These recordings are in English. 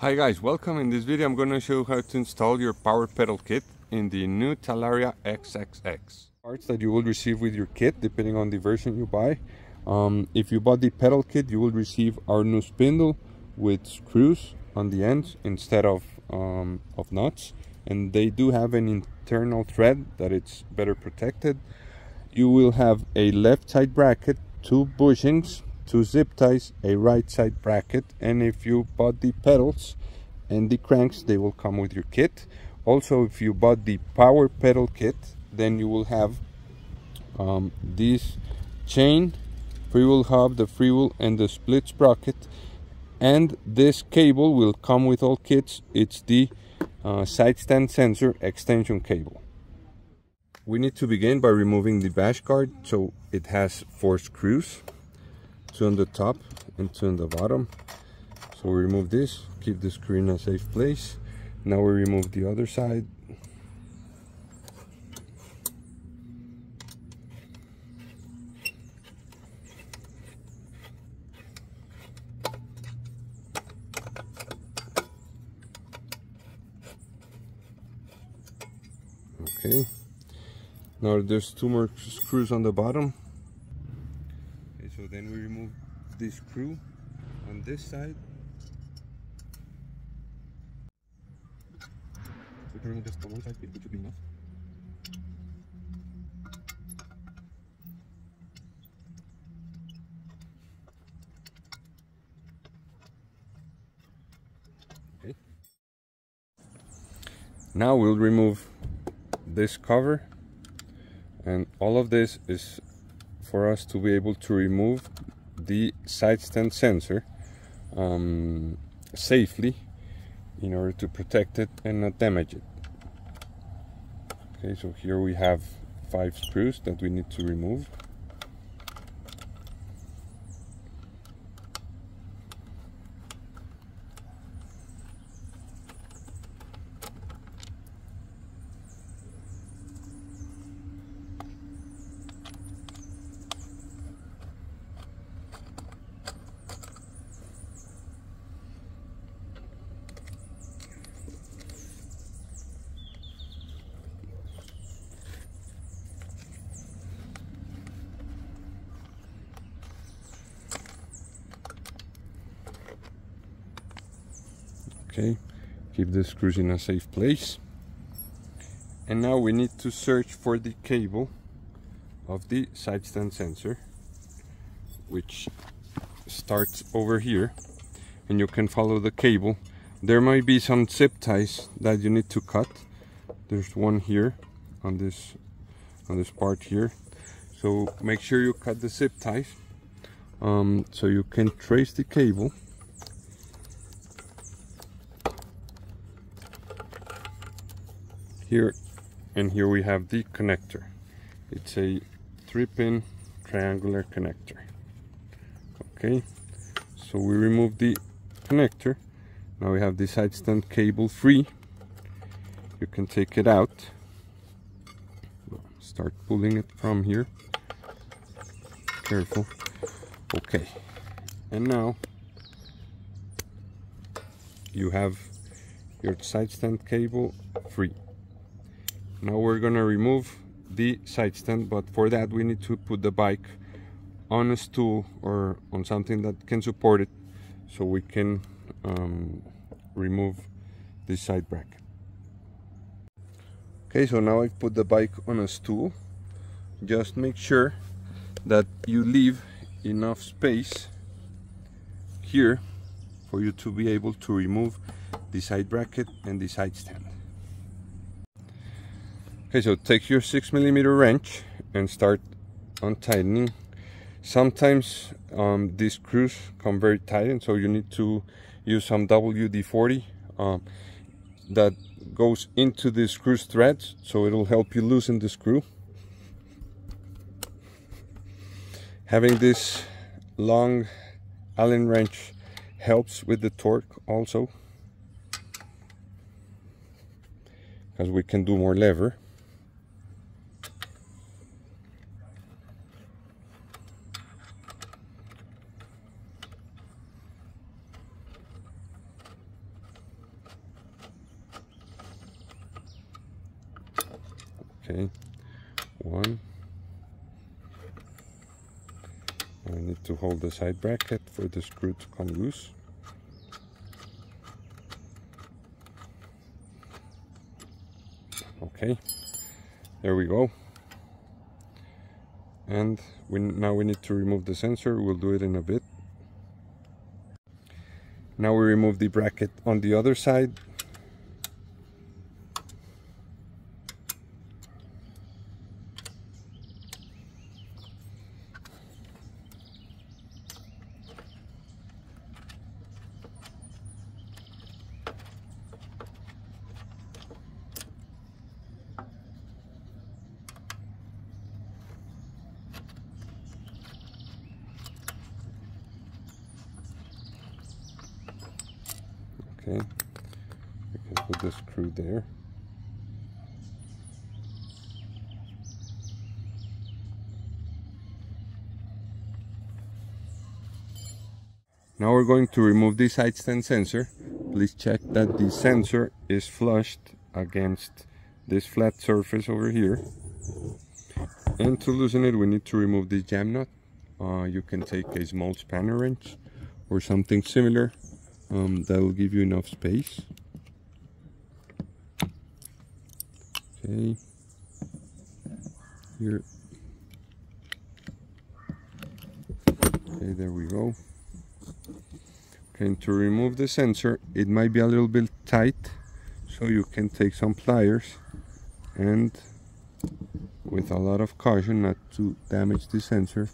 Hi guys, welcome. In this video I'm going to show you how to install your power pedal kit in the new Talaria XXX. Parts that you will receive with your kit depending on the version you buy. If you bought the pedal kit, you will receive our new spindle with screws on the ends instead of nuts, and they do have an internal thread that it's better protected. You will have a left side bracket, two bushings, two zip ties, a right side bracket, and if you bought the pedals and the cranks, they will come with your kit. Also, if you bought the power pedal kit, then you will have this chain, freewheel hub, the freewheel and the split sprocket, and this cable will come with all kits. It's the side stand sensor extension cable. We need to begin by removing the bash guard. So it has four screws, two on the top and two on the bottom. So we remove this, keep the screw in a safe place. Now we remove the other side. Okay, now there's two more screws on the bottom. So then we remove this screw on this side. We can remove just the one side, it should be enough. Okay. Now we'll remove this cover, and all of this is for us to be able to remove the side stand sensor safely in order to protect it and not damage it. Okay, so here we have five screws that we need to remove. Okay, keep the screws in a safe place. And now we need to search for the cable of the side stand sensor, which starts over here, and you can follow the cable. There might be some zip ties that you need to cut. There's one here on this part here, so make sure you cut the zip ties so you can trace the cable. Here and here we have the connector. It's a 3-pin triangular connector. Okay, so we remove the connector. Now we have the side stand cable free. You can take it out. Start pulling it from here. Careful. Okay, and now you have your side stand cable free. Now we're gonna remove the side stand, but for that we need to put the bike on a stool or on something that can support it, so we can remove this side bracket. Okay, so now I put the bike on a stool. Just make sure that you leave enough space here for you to be able to remove the side bracket and the side stand. Okay, so take your 6mm wrench and start untightening. Sometimes these screws come very tight, and so you need to use some WD-40 that goes into the screw's threads, so it'll help you loosen the screw. Having this long Allen wrench helps with the torque also, because we can do more lever. Okay, one. I need to hold the side bracket for the screw to come loose. Okay, there we go. And now we need to remove the sensor. We'll do it in a bit. Now we remove the bracket on the other side. Okay, we can put the screw there. Now we're going to remove the side stand sensor. Please check that the sensor is flushed against this flat surface over here. And to loosen it, we need to remove this jam nut. You can take a small spanner wrench or something similar. That will give you enough space. Okay, here. Okay, there we go. Okay, and to remove the sensor, it might be a little bit tight, so you can take some pliers and, with a lot of caution not to damage the sensor,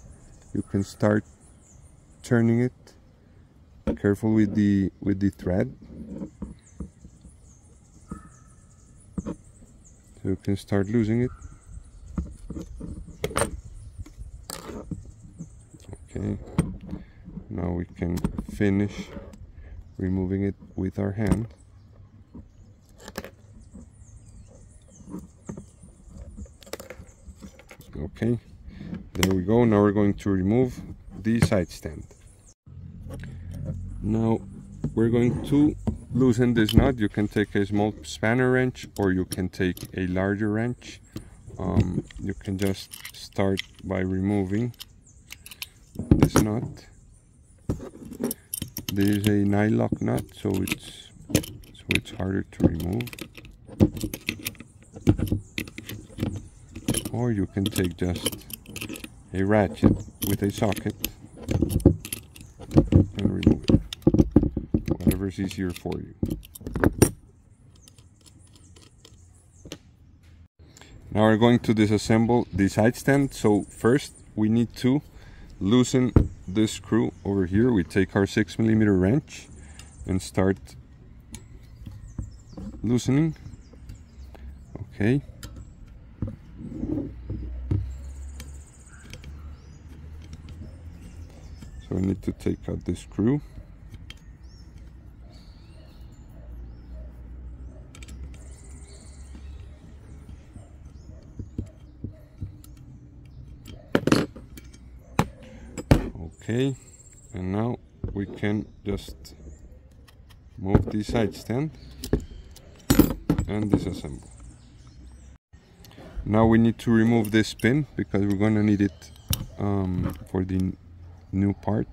you can start turning it. Careful with the thread, so you can start losing it. Okay, now we can finish removing it with our hand. Okay, there we go. Now we're going to remove the side stand. Now we're going to loosen this knot. You can take a small spanner wrench or you can take a larger wrench. You can just start by removing this knot. This is a nylock knot, so it's harder to remove. Or you can take just a ratchet with a socket and remove it. Whatever's easier for you. Now we're going to disassemble the side stand. So first we need to loosen this screw over here. We take our 6mm wrench and start loosening. Okay. So we need to take out the screw. Okay, and now we can just move the side stand and disassemble. Now we need to remove this pin because we're gonna need it for the new part.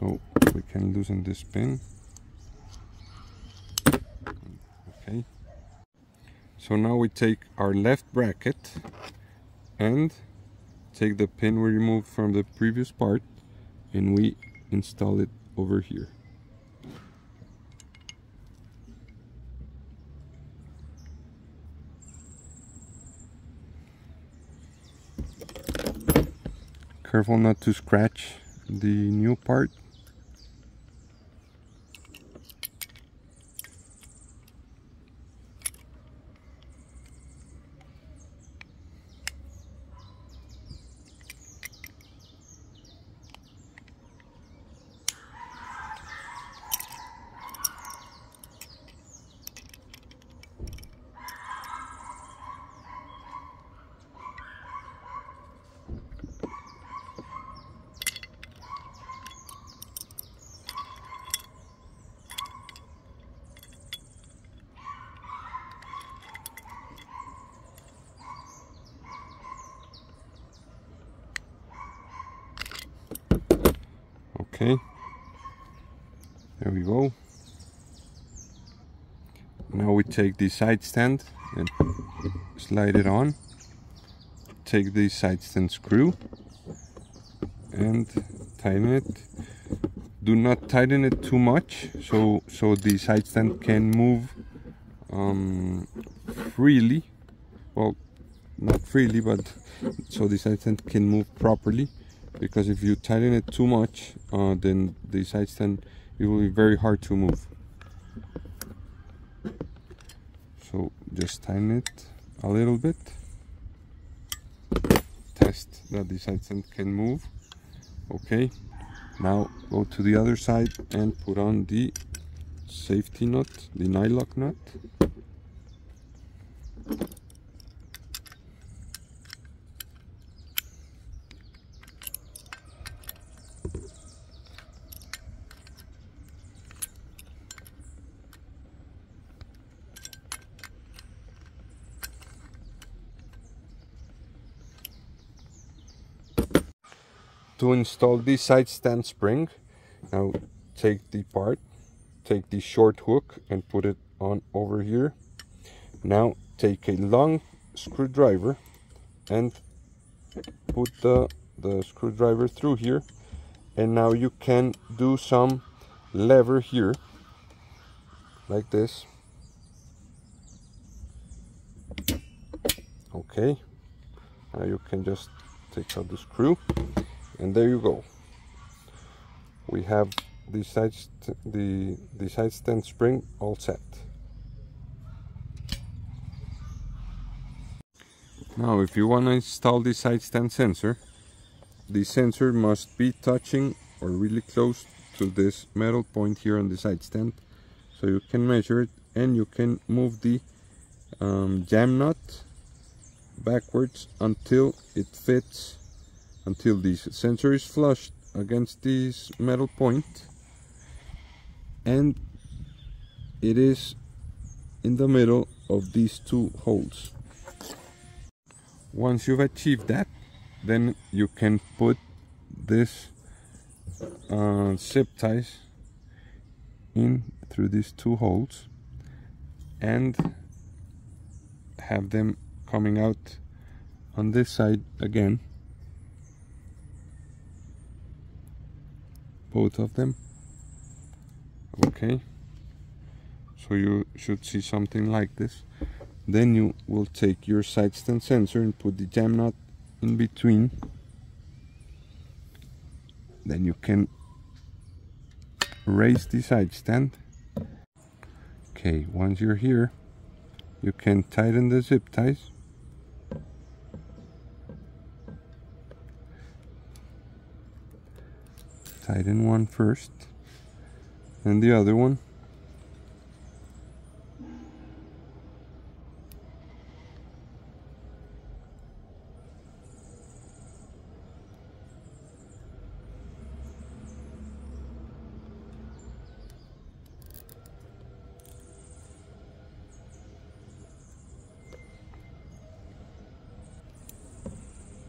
So we can loosen this pin. Okay. So now we take our left bracket and take the pin we removed from the previous part and we install it over here. Careful not to scratch the new part. Okay, there we go. Now we take the side stand and slide it on. Take the side stand screw and tighten it. Do not tighten it too much, so the side stand can move freely. Well, not freely, but so the side stand can move properly. Because if you tighten it too much, then the side stand, it will be very hard to move. So just tighten it a little bit. Test that the side stand can move. Okay, now go to the other side and put on the safety nut, the nylock nut. To install the side stand spring, now take the part, take the short hook and put it on over here. Now take a long screwdriver and put the screwdriver through here, and now you can do some lever here like this. Okay, now you can just take out the screw. And there you go. We have the side stand spring all set. Now, if you want to install the side stand sensor, the sensor must be touching or really close to this metal point here on the side stand, so you can measure it and you can move the jam nut backwards until it fits. Until the sensor is flushed against this metal point and it is in the middle of these two holes. Once you've achieved that, then you can put this zip ties in through these two holes and have them coming out on this side again. Both of them. Okay, so you should see something like this. Then you will take your side stand sensor and put the jam nut in between. Then you can raise the side stand. Okay, once you're here, you can tighten the zip ties. Tighten one first, and the other one.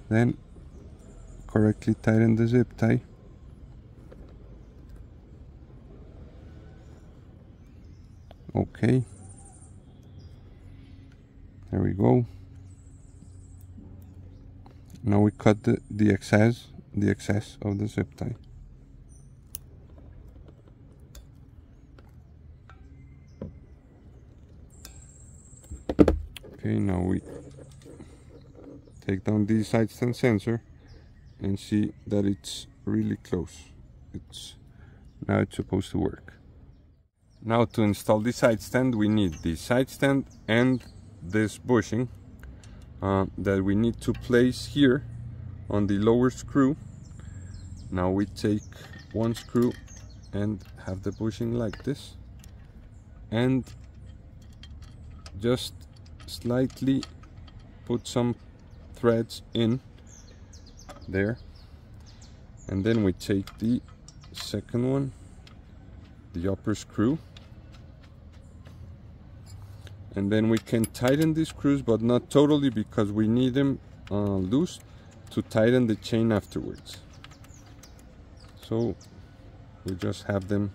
Then correctly tighten the zip tie. Okay, there we go. Now we cut the excess of the zip tie. Okay, now we take down the side stand sensor and see that it's really close. Now it's supposed to work. Now to install the side stand, we need the side stand and this bushing that we need to place here on the lower screw. Now we take one screw and have the bushing like this and just slightly put some threads in there, and then we take the second one, the upper screw. And then we can tighten these screws, but not totally, because we need them loose to tighten the chain afterwards. So You just have them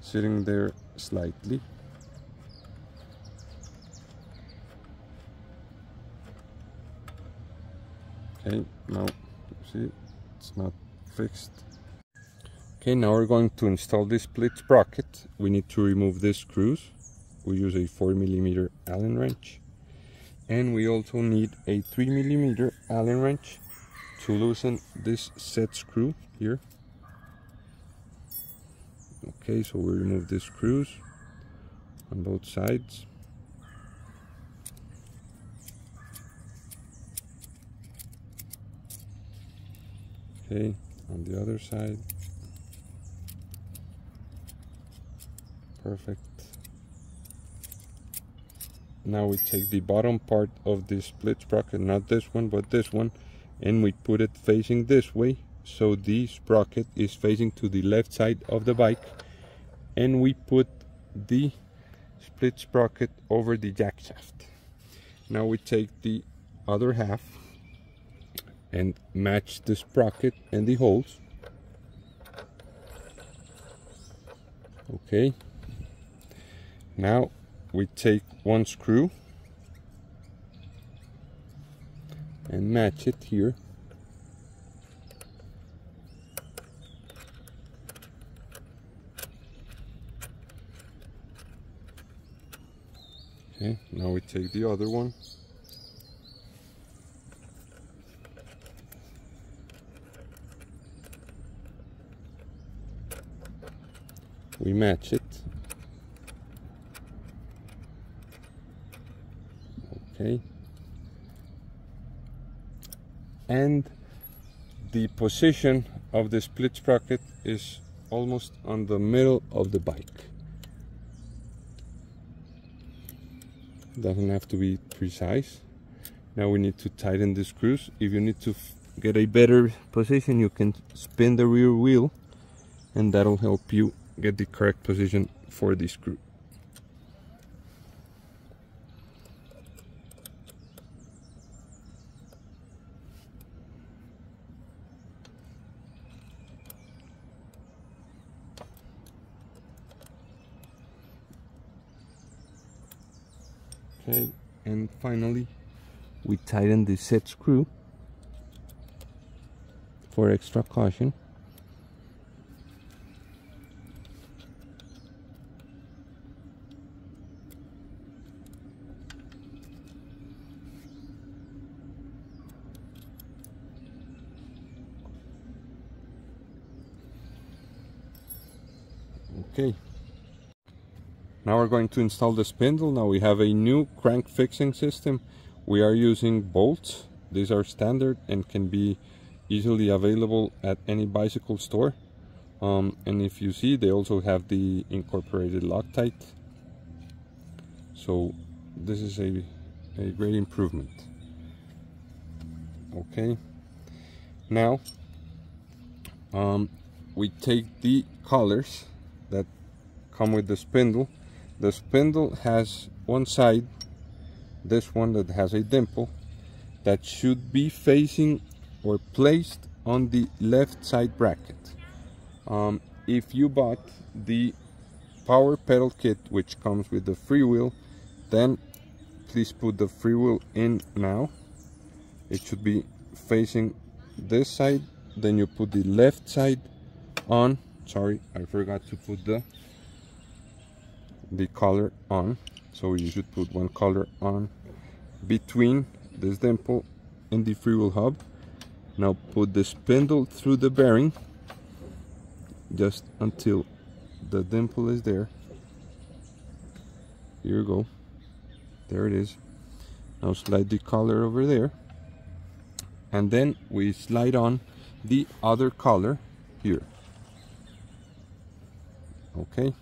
sitting there slightly. Okay, now see, it's not fixed. Okay, now we're going to install this split sprocket. We need to remove these screws. We use a 4mm Allen wrench, and we also need a 3mm Allen wrench to loosen this set screw here. Okay, so we remove these screws on both sides. Okay, on the other side. Perfect. Now we take the bottom part of the split sprocket, not this one, but this one, and we put it facing this way, so the sprocket is facing to the left side of the bike, and we put the split sprocket over the jackshaft. Now we take the other half and match the sprocket and the holes. Okay, now we take one screw and match it here. Okay, now we take the other one. We match it. Okay. And the position of the split sprocket is almost on the middle of the bike. Doesn't have to be precise. Now we need to tighten the screws. If you need to get a better position, you can spin the rear wheel, and that'll help you get the correct position for the screw. Okay, and finally we tighten the set screw for extra caution. Okay, now we're going to install the spindle. Now we have a new crank fixing system. We are using bolts. These are standard and can be easily available at any bicycle store. And if you see, they also have the incorporated Loctite. So this is a great improvement. Okay, now we take the collars that come with the spindle. The spindle has one side, this one that has a dimple, that should be facing or placed on the left side bracket. If you bought the power pedal kit, which comes with the freewheel, then please put the freewheel in now. It should be facing this side, then you put the left side on. Sorry, I forgot to put the collar on, so you should put one collar on between this dimple and the freewheel hub. Now put the spindle through the bearing just until the dimple is there. Here you go, there it is. Now slide the collar over there, and then we slide on the other collar here. Okay,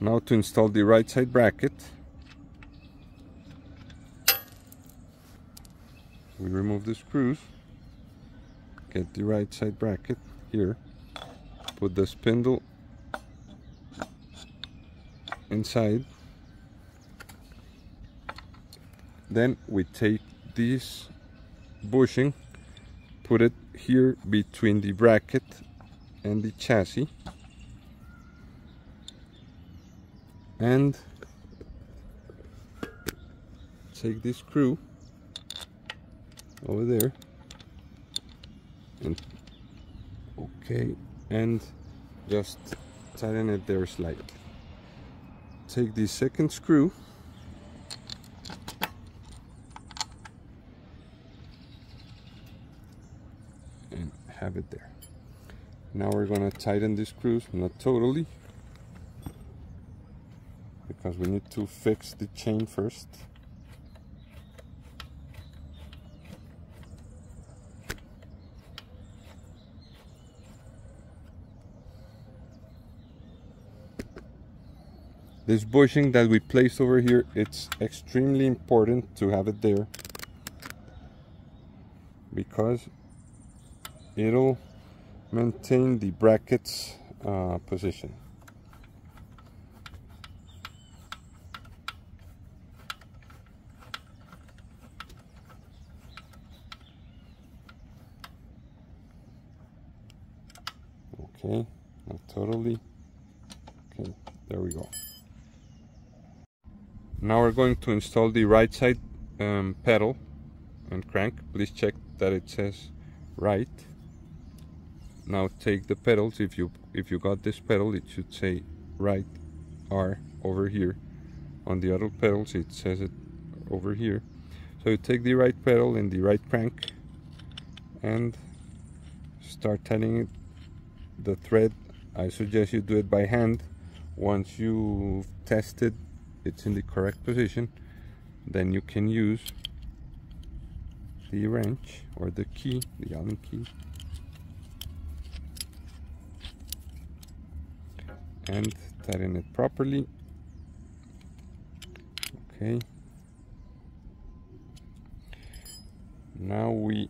now to install the right side bracket, we remove the screws, get the right side bracket here, put the spindle inside, then we take this bushing, put it here between the bracket and the chassis, and take this screw over there and okay, and just tighten it there slightly. Take the second screw and have it there. Now we're going to tighten these screws, not totally, because we need to fix the chain first. This bushing that we placed over here, it's extremely important to have it there, because it'll maintain the bracket's position. Okay, not totally. Okay, there we go. Now we're going to install the right side pedal and crank. Please check that it says right. Now take the pedals. If you got this pedal, it should say right R over here. On the other pedals, it says it over here. So you take the right pedal and the right crank and start tightening the thread. I suggest you do it by hand. Once you've tested it's in the correct position, then you can use the wrench or the key, the Allen key, and tighten it properly. Okay, now we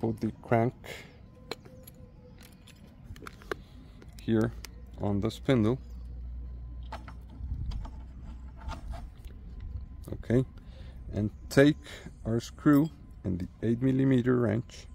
put the crank here on the spindle. Okay, and take our screw and the 8mm wrench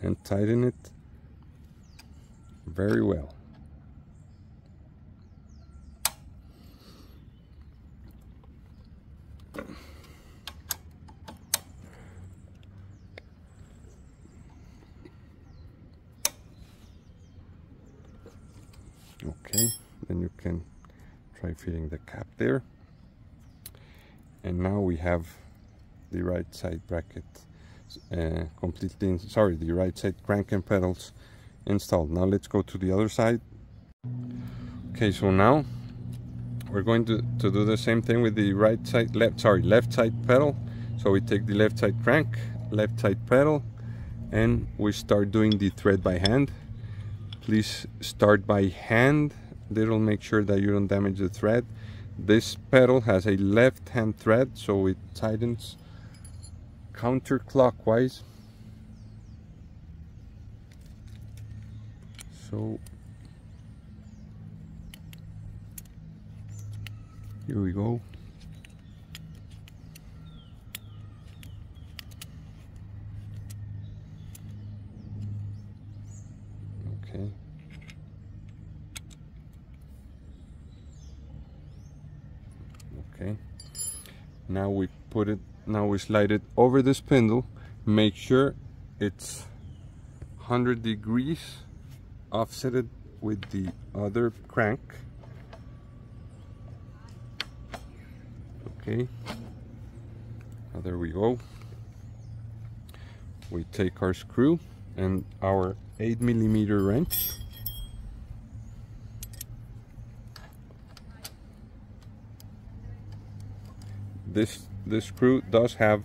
and tighten it very well. Okay, then you can try fitting the cap there. And now we have the right side bracket. The right side crank and pedals installed. Now let's go to the other side. Okay, so now we're going to do the same thing with the left side pedal. So we take the left side crank, left side pedal, and we start doing the thread by hand. Please start by hand. That'll make sure that you don't damage the thread. This pedal has a left hand thread, so it tightens counterclockwise, so here we go. Okay, okay, now we put it. Now we slide it over the spindle. Make sure it's 100 degrees offsetted with the other crank. Okay, now there we go. We take our screw and our 8mm wrench. This screw does have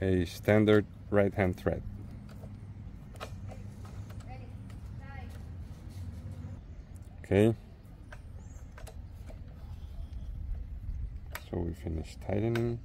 a standard right hand thread. Okay, So we finish tightening.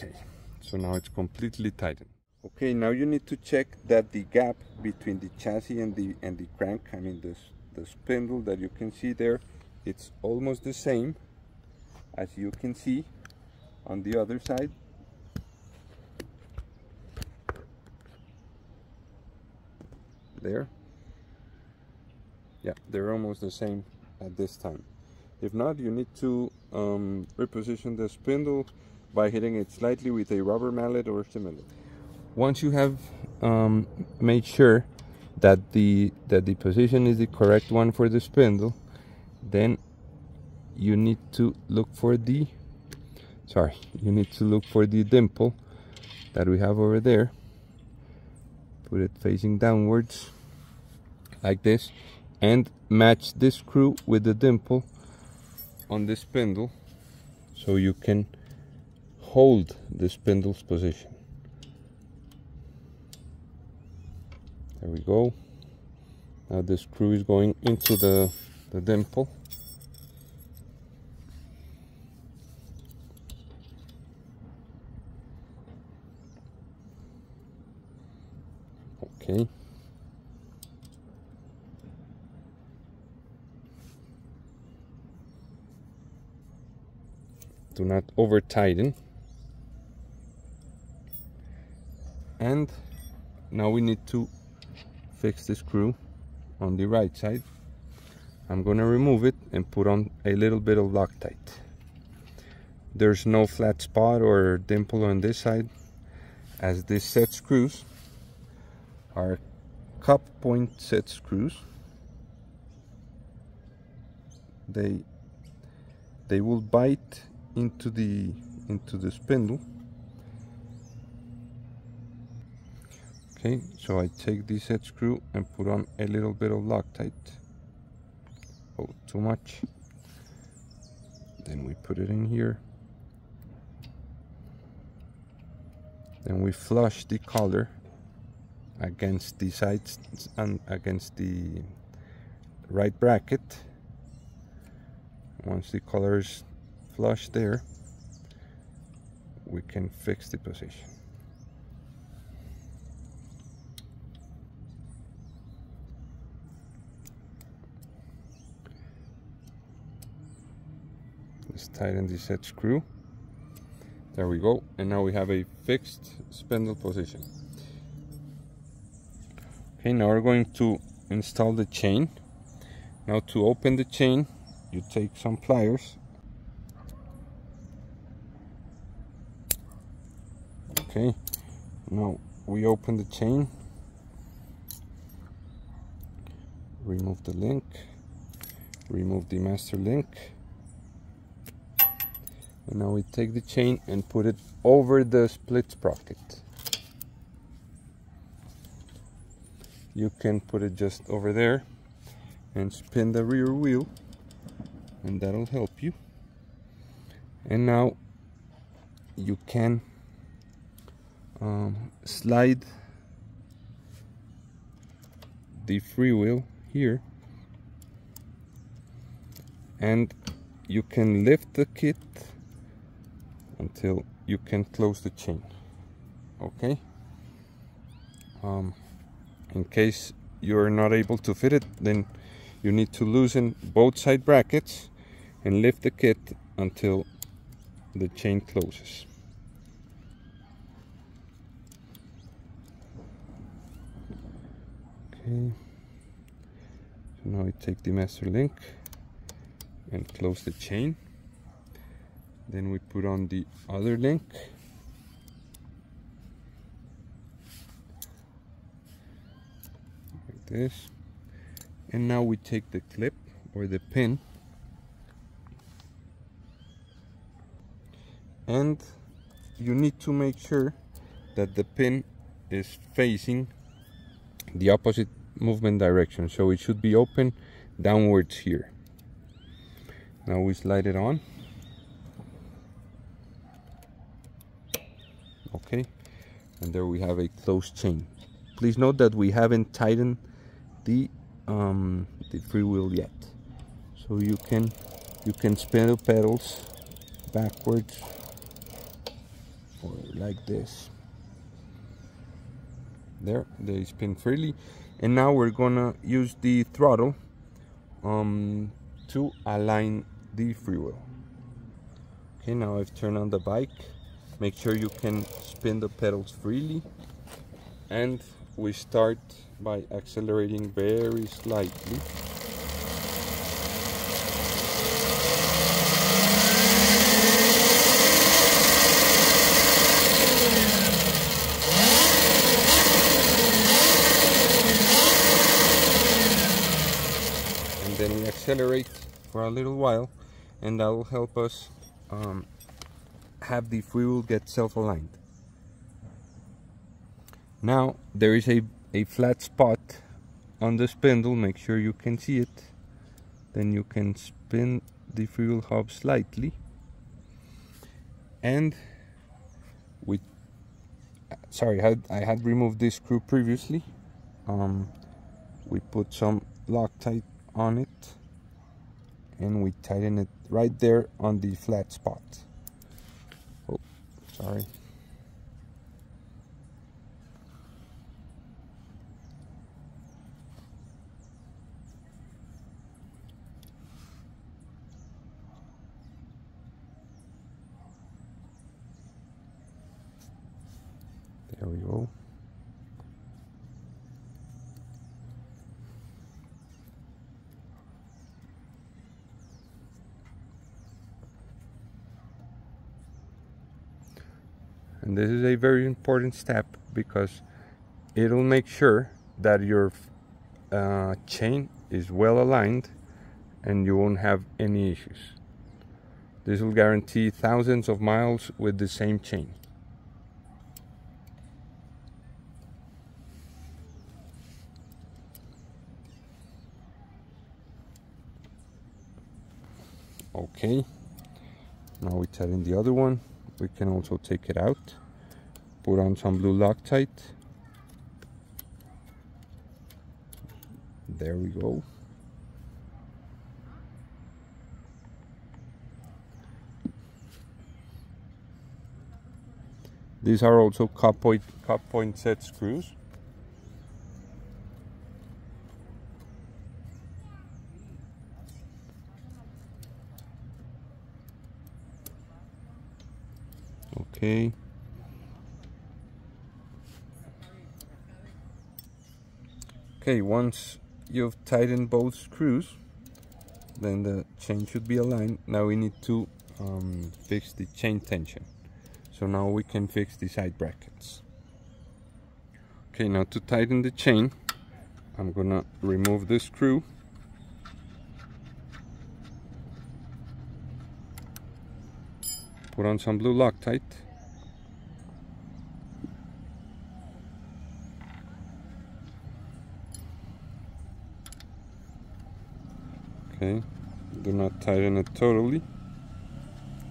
Okay, so now it's completely tightened. Okay, now you need to check that the gap between the chassis and the crank, I mean the spindle that you can see there, it's almost the same as you can see on the other side. There. Yeah, they're almost the same at this time. If not, you need to reposition the spindle by hitting it slightly with a rubber mallet or similar. Once you have made sure that the position is the correct one for the spindle, then you need to look for the dimple that we have over there. Put it facing downwards like this, and match this screw with the dimple on the spindle, so you can hold the spindle's position. There we go. Now the screw is going into the dimple. Okay. Do not over tighten. And now we need to fix the screw on the right side. I'm going to remove it and put on a little bit of Loctite. There's no flat spot or dimple on this side, as these set screws are cup point set screws. They will bite into the spindle. Okay, so I take this head screw and put on a little bit of Loctite. Oh, too much. Then we put it in here. Then we flush the collar against the sides and against the right bracket. Once the collar is flush there, we can fix the position. Tighten the set screw. There we go, and now we have a fixed spindle position. Okay, now we're going to install the chain. Now to open the chain, you take some pliers. Okay, now we open the chain, remove the link, remove the master link. And now we take the chain and put it over the split sprocket. You can put it just over there and spin the rear wheel, and that'll help you. And now you can slide the freewheel here, and you can lift the kit until you can close the chain. Okay, in case you're not able to fit it, then you need to loosen both side brackets and lift the kit until the chain closes. Okay, take the master link and close the chain. Then we put on the other link. Like this. And now we take the clip or the pin and you need to make sure that the pin is facing the opposite movement direction, so it should be open downwards here. Now we slide it on. Okay, and there we have a closed chain. Please note that we haven't tightened the freewheel yet, so you can spin the pedals backwards or like this. There, they spin freely. And now we're gonna use the throttle to align the freewheel. Okay, now I've turned on the bike. Make sure you can spin the pedals freely, and we start by accelerating very slightly. Then we accelerate for a little while, and that will help us have the freewheel get self-aligned. Now there is a flat spot on the spindle. Make sure you can see it. Then you can spin the freewheel hub slightly, and with I had removed this screw previously. We put some Loctite on it and we tighten it right there on the flat spot. Oh, sorry. There we go. And this is a very important step because it'll make sure that your chain is well aligned and you won't have any issues. This will guarantee thousands of miles with the same chain. Okay, now we tighten the other one. We can also take it out, put on some blue Loctite. There we go. These are also cup point set screws. Okay. Okay, once you've tightened both screws, then the chain should be aligned. Now we need to fix the chain tension. So now we can fix the side brackets. Okay, now to tighten the chain, I'm gonna remove the screw. Put on some blue Loctite. Okay, do not tighten it totally,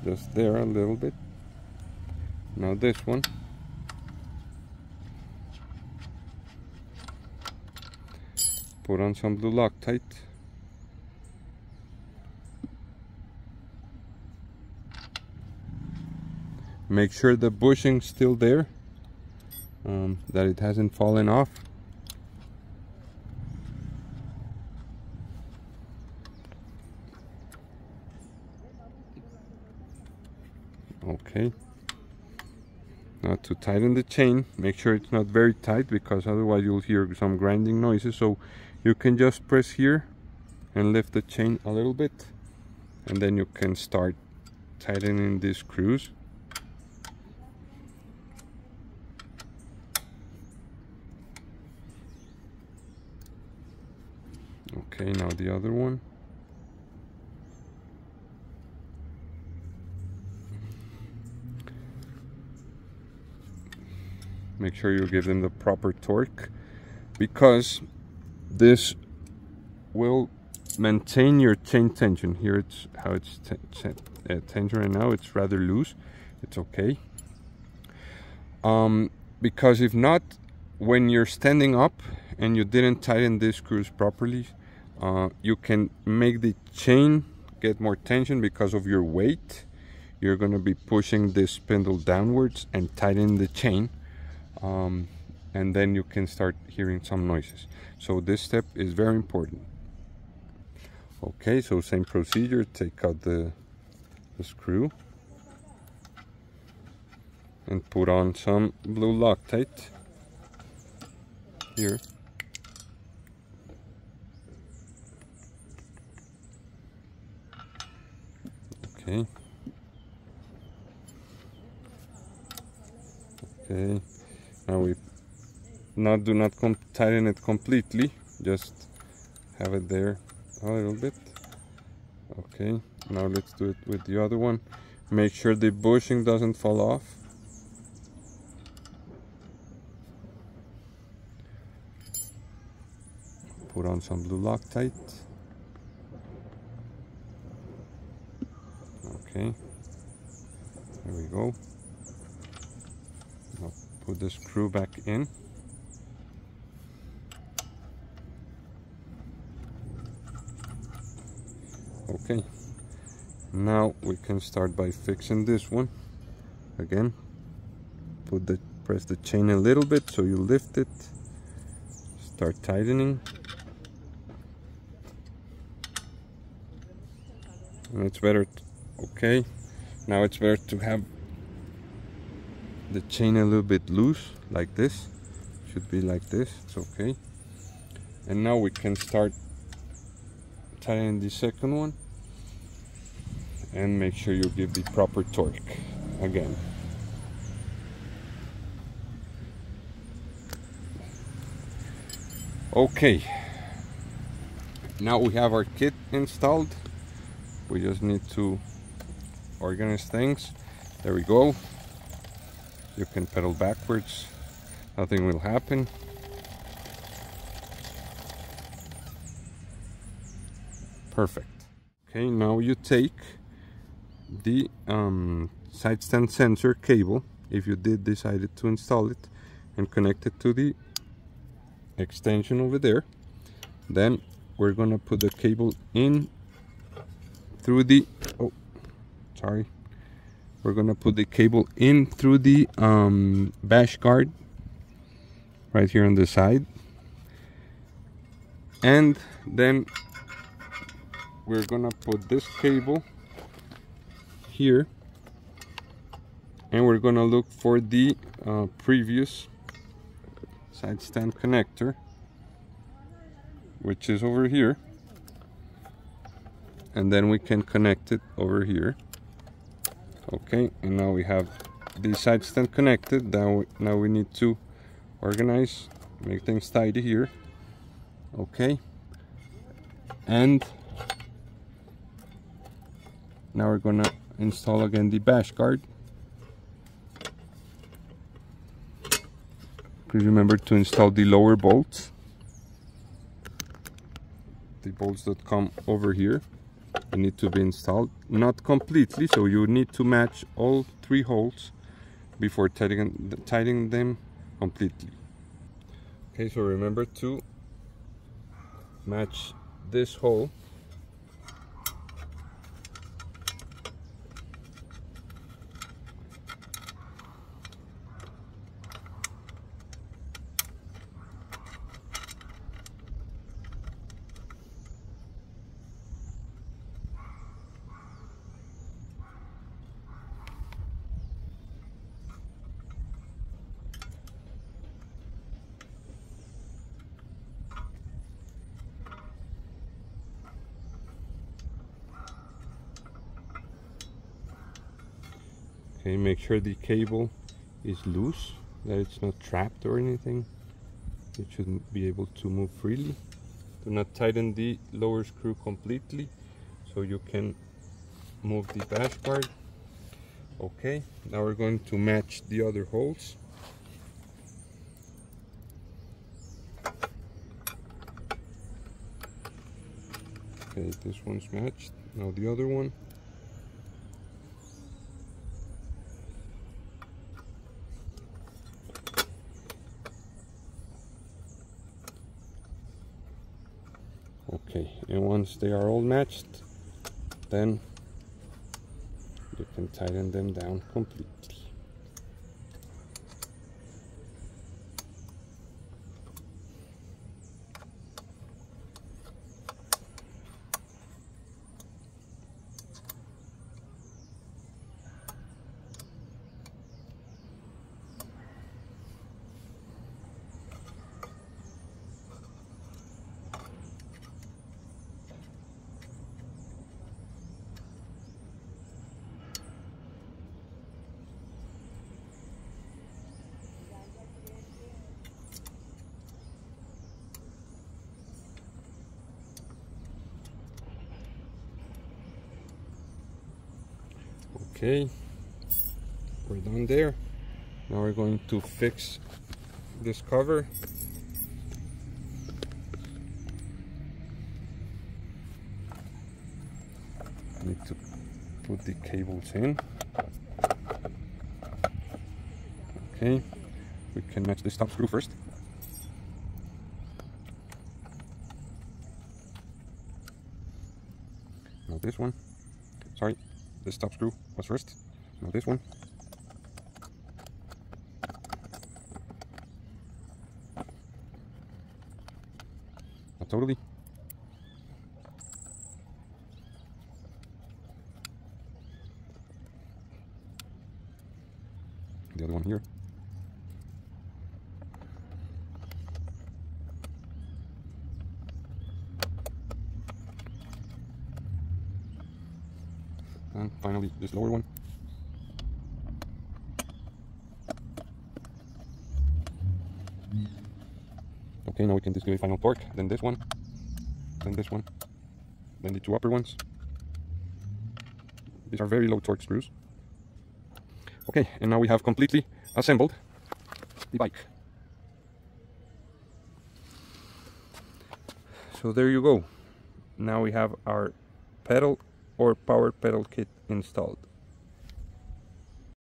just there a little bit. Now this one, put on some blue Loctite. Make sure the bushing's still there, that it hasn't fallen off. Okay, now to tighten the chain, make sure it's not very tight because otherwise you'll hear some grinding noises. So you can just press here and lift the chain a little bit, and then you can start tightening these screws. Okay, now the other one. Make sure you give them the proper torque, because this will maintain your chain tension. Here it's how it's tensioned right now. It's rather loose. It's okay. Because if not, when you're standing up and you didn't tighten these screws properly, you can make the chain get more tension because of your weight. You're going to be pushing this spindle downwards and tightening the chain. And then you can start hearing some noises. So this step is very important. Okay, so same procedure, take out the screw and put on some blue Loctite here. Okay. Okay. Now we do not tighten it completely, just have it there a little bit. Okay, now let's do it with the other one. Make sure the bushing doesn't fall off. Put on some blue Loctite. Okay, there we go. Now put the screw back in. Okay, now we can start by fixing this one. Again, press the chain a little bit so you lift it. Start tightening. And it's better, okay, now it's better to have the chain a little bit loose, like this. Should be like this, it's okay. And now we can start tightening the second one, and make sure you give the proper torque again. Okay, now we have our kit installed. We just need to organize things. There we go. You can pedal backwards, nothing will happen. Perfect. Okay, now you take the side stand sensor cable, if you decided to install it, and connect it to the extension over there. Then we're gonna put the cable in through the bash guard right here on the side, and then we're gonna put this cable here, and we're gonna look for the previous side stand connector, which is over here, and then we can connect it over here. Okay, and now we have the side stand connected. Now we need to organize, make things tidy here. Okay, and now we're gonna install again the bash guard. Please remember to install the lower bolts. The bolts that come over here, they need to be installed. Not completely, so you need to match all three holes before tightening them completely. Okay, so remember to match this hole Okay, make sure the cable is loose, that it's not trapped or anything. It shouldn't be able to move freely. Do not tighten the lower screw completely so you can move the bash guard. Okay, now we're going to match the other holes. Okay, this one's matched, now the other one. Okay, and once they are all matched, then you can tighten them down completely. Okay, we're done there. Now we're going to fix this cover. I need to put the cables in. Okay, we can match this top screw first. Now this one, sorry. This top screw was first, now this one. Not totally. The other one here. And finally, this lower one. Okay, now we can just do a final torque. Then this one, then this one, then the two upper ones. These are very low torque screws. Okay, and now we have completely assembled the bike. So there you go. Now we have our pedal or power pedal kit installed.